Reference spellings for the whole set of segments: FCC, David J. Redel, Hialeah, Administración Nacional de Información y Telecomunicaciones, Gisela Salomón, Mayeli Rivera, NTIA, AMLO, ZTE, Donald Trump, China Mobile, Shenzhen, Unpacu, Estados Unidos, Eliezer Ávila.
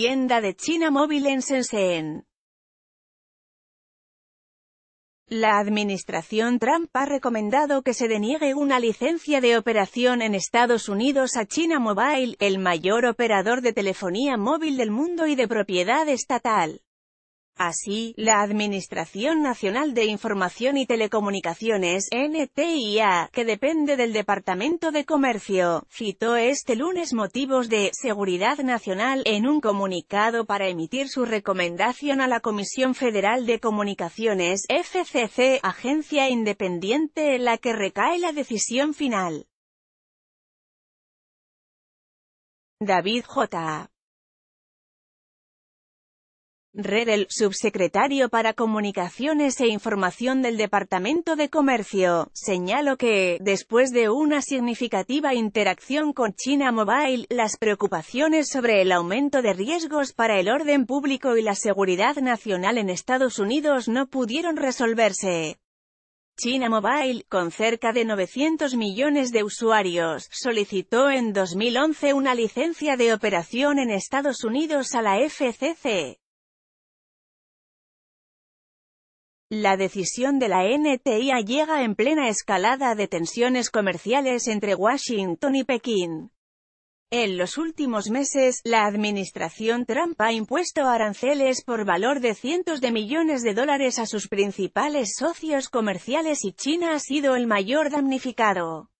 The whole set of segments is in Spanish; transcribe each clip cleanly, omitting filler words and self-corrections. vivienda de China Mobile en Shenzhen. La administración Trump ha recomendado que se deniegue una licencia de operación en Estados Unidos a China Mobile, el mayor operador de telefonía móvil del mundo y de propiedad estatal. Así, la Administración Nacional de Información y Telecomunicaciones, NTIA, que depende del Departamento de Comercio, citó este lunes motivos de seguridad nacional en un comunicado para emitir su recomendación a la Comisión Federal de Comunicaciones, FCC, agencia independiente en la que recae la decisión final. David J. Redel, subsecretario para Comunicaciones e Información del Departamento de Comercio, señaló que, después de una significativa interacción con China Mobile, las preocupaciones sobre el aumento de riesgos para el orden público y la seguridad nacional en Estados Unidos no pudieron resolverse. China Mobile, con cerca de 900 millones de usuarios, solicitó en 2011 una licencia de operación en Estados Unidos a la FCC. La decisión de la NTIA llega en plena escalada de tensiones comerciales entre Washington y Pekín. En los últimos meses, la administración Trump ha impuesto aranceles por valor de cientos de millones de dólares a sus principales socios comerciales y China ha sido el mayor damnificado.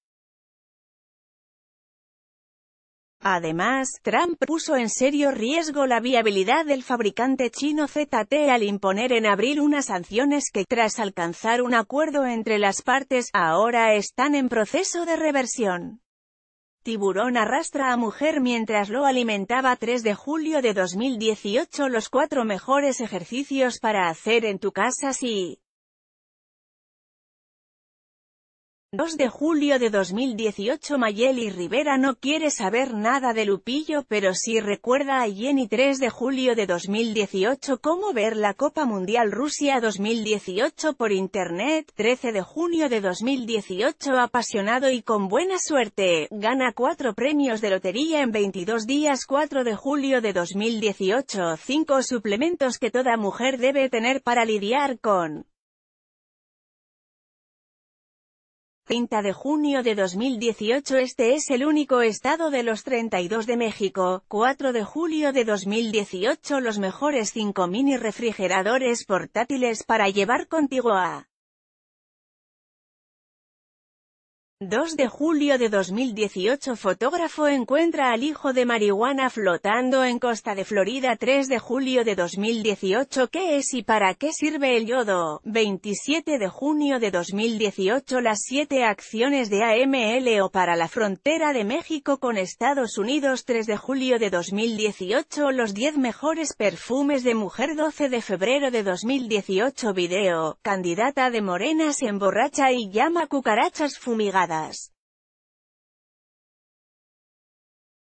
Además, Trump puso en serio riesgo la viabilidad del fabricante chino ZTE al imponer en abril unas sanciones que, tras alcanzar un acuerdo entre las partes, ahora están en proceso de reversión. Tiburón arrastra a mujer mientras lo alimentaba. 3 de julio de 2018. Los 4 mejores ejercicios para hacer en tu casa si... 2 de julio de 2018. Mayeli Rivera no quiere saber nada de Lupillo, pero sí recuerda a Jenny. 3 de julio de 2018. Cómo ver la Copa Mundial Rusia 2018 por Internet. 13 de junio de 2018. Apasionado y con buena suerte, gana 4 premios de lotería en 22 días. 4 de julio de 2018. 5 suplementos que toda mujer debe tener para lidiar con... 30 de junio de 2018. Este es el único estado de los 32 de México. 4 de julio de 2018. Los mejores 5 mini refrigeradores portátiles para llevar contigo a... 2 de julio de 2018. Fotógrafo encuentra al hijo de marihuana flotando en costa de Florida. 3 de julio de 2018. ¿Qué es y para qué sirve el yodo? 27 de junio de 2018. Las 7 acciones de AMLO para la frontera de México con Estados Unidos. 3 de julio de 2018. Los 10 mejores perfumes de mujer. 12 de febrero de 2018. Video. Candidata de Morena se emborracha y llama cucarachas fumigadas.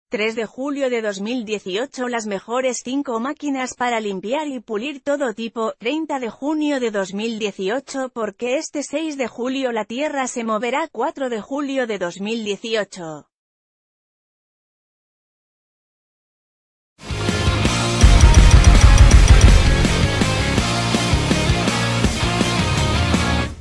3 de julio de 2018. Las mejores 5 máquinas para limpiar y pulir todo tipo. 30 de junio de 2018. Porque este 6 de julio la Tierra se moverá. 4 de julio de 2018.